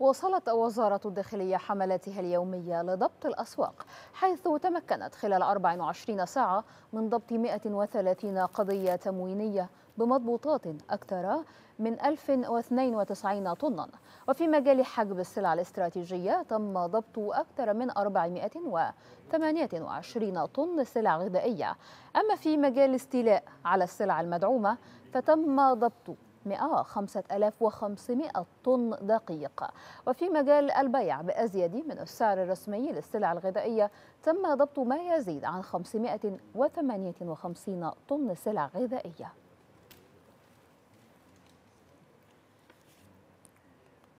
وصلت وزارة الداخلية حملاتها اليومية لضبط الأسواق، حيث تمكنت خلال 24 ساعة من ضبط 130 قضية تموينية بمضبوطات أكثر من 1092 طناً. وفي مجال حجب السلع الاستراتيجية تم ضبط أكثر من 428 طن سلع غذائية. أما في مجال الاستيلاء على السلع المدعومة فتم ضبط 105500 طن دقيق. وفي مجال البيع بأزيد من السعر الرسمي للسلع الغذائية تم ضبط ما يزيد عن 558 طن سلع غذائية.